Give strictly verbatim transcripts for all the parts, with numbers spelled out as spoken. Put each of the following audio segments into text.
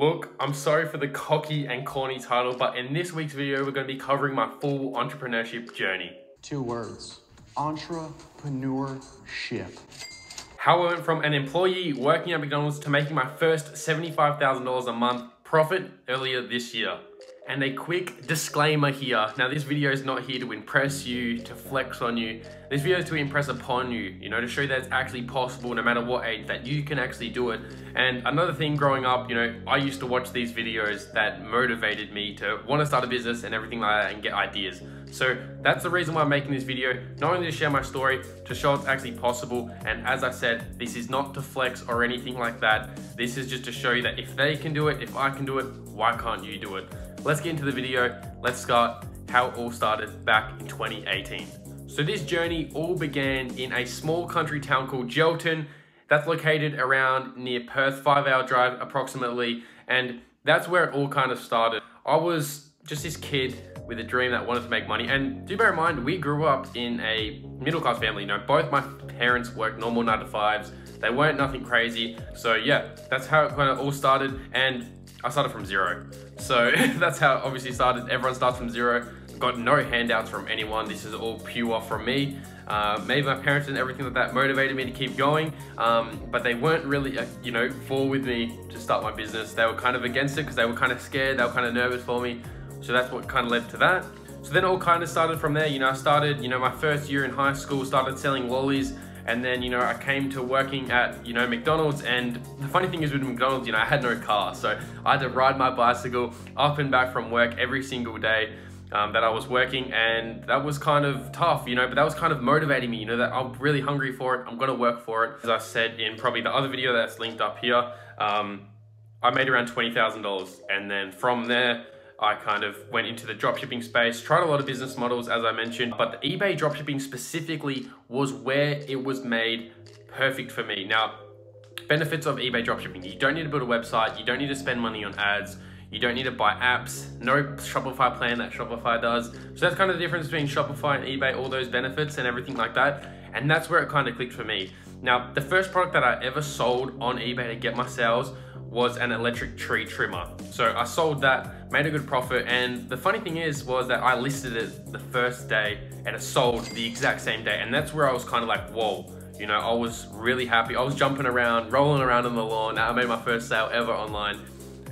Look, I'm sorry for the cocky and corny title, but in this week's video, we're going to be covering my full entrepreneurship journey. Two words, entrepreneurship. How I went from an employee working at McDonald's to making my first seventy-five thousand dollars a month profit earlier this year. And a quick disclaimer here. Now, this video is not here to impress you, to flex on you. This video is to impress upon you, you know, to show that it's actually possible no matter what age, that you can actually do it. And another thing growing up, you know, I used to watch these videos that motivated me to want to start a business and everything like that and get ideas. So that's the reason why I'm making this video, not only to share my story, to show it's actually possible. And as I said, this is not to flex or anything like that. This is just to show you that if they can do it, if I can do it, why can't you do it? Let's get into the video. Let's start how it all started back in twenty eighteen. So this journey all began in a small country town called Gelton. That's located around near Perth, five hour drive approximately. And that's where it all kind of started. I was just this kid with a dream that wanted to make money. And do bear in mind, we grew up in a middle class family. You know, both my parents worked normal nine to fives. They weren't nothing crazy. So yeah, that's how it kind of all started. And I started from zero. So that's how it obviously started. Everyone starts from zero. Got no handouts from anyone. This is all pure from me. Uh, maybe my parents and everything like that motivated me to keep going, um, but they weren't really, uh, you know, for with me to start my business. They were kind of against it because they were kind of scared. They were kind of nervous for me. So that's what kind of led to that. So then it all kind of started from there. You know, I started, you know, my first year in high school, started selling lollies. And then, you know, I came to working at, you know, McDonald's, and the funny thing is with McDonald's, you know, I had no car. So I had to ride my bicycle up and back from work every single day um, that I was working. And that was kind of tough, you know, but that was kind of motivating me, you know, that I'm really hungry for it. I'm going to work for it. As I said in probably the other video that's linked up here, um, I made around twenty thousand dollars. And then from there, I kind of went into the dropshipping space, tried a lot of business models, as I mentioned, but the eBay dropshipping specifically was where it was made perfect for me. Now, benefits of eBay dropshipping. You don't need to build a website. You don't need to spend money on ads. You don't need to buy apps. No Shopify plan that Shopify does. So that's kind of the difference between Shopify and eBay, all those benefits and everything like that. And that's where it kind of clicked for me. Now, the first product that I ever sold on eBay to get my sales was an electric tree trimmer. So I sold that, made a good profit, and the funny thing is was that I listed it the first day and it sold the exact same day. And that's where I was kind of like, whoa, you know, I was really happy. I was jumping around, rolling around on the lawn. I made my first sale ever online.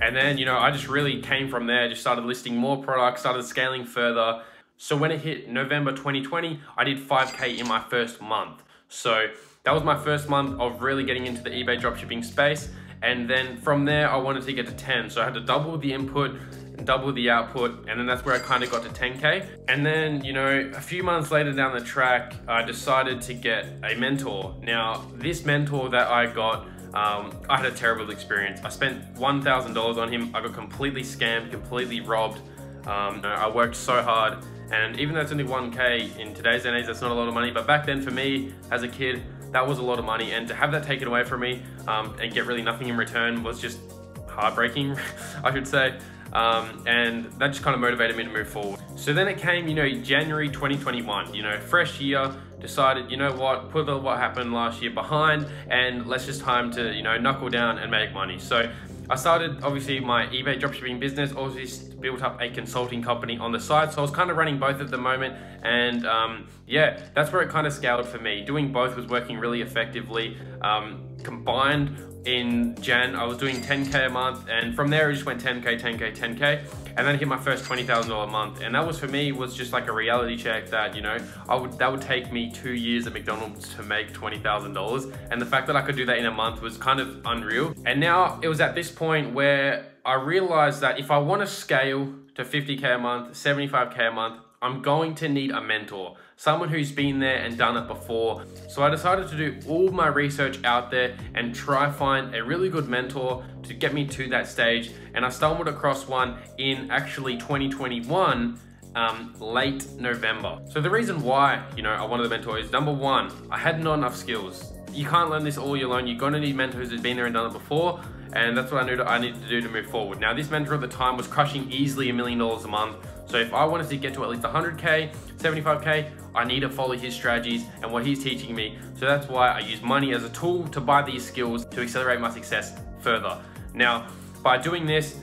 And then, you know, I just really came from there, just started listing more products, started scaling further. So when it hit November twenty twenty, I did five K in my first month. So that was my first month of really getting into the eBay dropshipping space. And then from there, I wanted to get to ten. So I had to double the input and double the output. And then that's where I kind of got to ten K. And then, you know, a few months later down the track, I decided to get a mentor. Now, this mentor that I got, um, I had a terrible experience. I spent one thousand dollars on him. I got completely scammed, completely robbed. Um, I worked so hard. And even though it's only one K in today's N As, that's not a lot of money. But back then for me, as a kid, that was a lot of money, and to have that taken away from me um, and get really nothing in return was just heartbreaking, I should say. Um, and that just kind of motivated me to move forward. So then it came, you know, January twenty twenty-one, you know, fresh year, decided, you know what, put what happened last year behind, and let's just time to, you know, knuckle down and make money. So I started obviously my eBay dropshipping business, obviously built up a consulting company on the side. So I was kind of running both at the moment. And um, yeah, that's where it kind of scaled for me. Doing both was working really effectively. Um, combined in Jan, I was doing ten K a month. And from there, it just went ten K, ten K, ten K. And then I hit my first twenty thousand dollars a month. And that was for me, was just like a reality check that, you know, I would that would take me two years at McDonald's to make twenty thousand dollars. And the fact that I could do that in a month was kind of unreal. And now it was at this point where I realized that if I want to scale to fifty K a month, seventy-five K a month, I'm going to need a mentor, someone who's been there and done it before. So I decided to do all my research out there and try find a really good mentor to get me to that stage. And I stumbled across one in actually twenty twenty-one, um, late November. So the reason why, you know, I wanted a mentor is number one, I had not enough skills. You can't learn this all year long. You're gonna need mentors who've been there and done it before. And that's what I knew that I needed to do to move forward. Now, this mentor at the time was crushing easily a million dollars a month. So if I wanted to get to at least one hundred K, seventy-five K, I need to follow his strategies and what he's teaching me. So that's why I use money as a tool to buy these skills to accelerate my success further. Now, by doing this,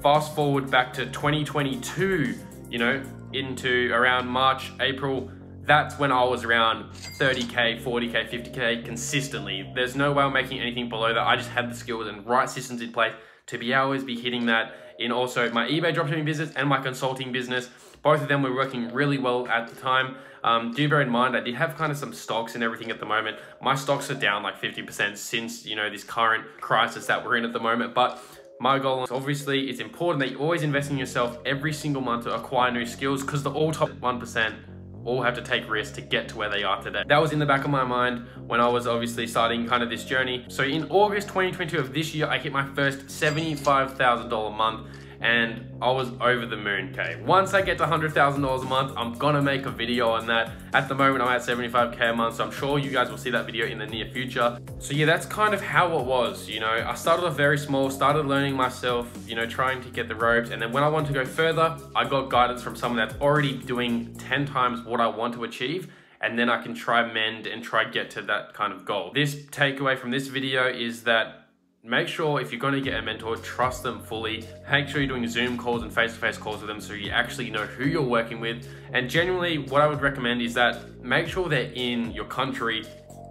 fast forward back to twenty twenty-two, you know, into around March, April, that's when I was around thirty K, forty K, fifty K consistently. There's no way I'm making anything below that. I just had the skills and right systems in place to be always be hitting that in also my eBay dropshipping business and my consulting business. Both of them were working really well at the time. Um, do bear in mind, I did have kind of some stocks and everything at the moment. My stocks are down like fifty percent since, you know, this current crisis that we're in at the moment. But my goal is obviously it's important that you always invest in yourself every single month to acquire new skills, because the all top one percent all have to take risks to get to where they are today. That was in the back of my mind when I was obviously starting kind of this journey. So in August twenty twenty-two of this year, I hit my first seventy-five thousand dollars a month. And I was over the moon, okay? Once I get to one hundred thousand dollars a month, I'm gonna make a video on that. At the moment, I'm at seventy-five K a month, so I'm sure you guys will see that video in the near future. So yeah, that's kind of how it was, you know? I started off very small, started learning myself, you know, trying to get the ropes, and then when I wanted to go further, I got guidance from someone that's already doing ten times what I want to achieve, and then I can try mend and try get to that kind of goal. This takeaway from this video is that make sure if you're going to get a mentor, trust them fully. Make sure you're doing Zoom calls and face-to-face calls with them so you actually know who you're working with. And generally, what I would recommend is that make sure they're in your country.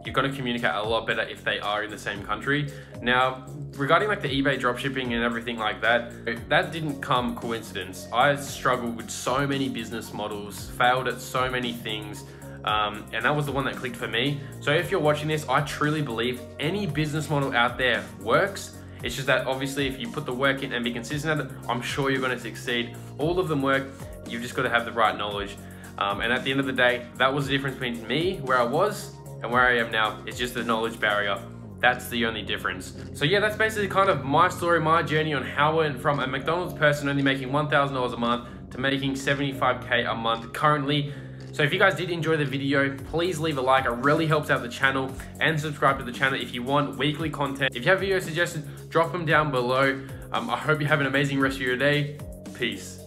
You're going to communicate a lot better if they are in the same country. Now, regarding like the eBay dropshipping and everything like that, that didn't come coincidence. I struggled with so many business models, failed at so many things. Um, and that was the one that clicked for me. So if you're watching this, I truly believe any business model out there works. It's just that obviously if you put the work in and be consistent at it, I'm sure you're going to succeed. All of them work. You've just got to have the right knowledge. Um, and at the end of the day, that was the difference between me, where I was, and where I am now. It's just the knowledge barrier. That's the only difference. So yeah, that's basically kind of my story, my journey on how I went from a McDonald's person only making one thousand dollars a month to making seventy-five K a month currently. So if you guys did enjoy the video, please leave a like. It really helps out the channel, and subscribe to the channel if you want weekly content. If you have video suggestions, drop them down below. Um, I hope you have an amazing rest of your day. Peace.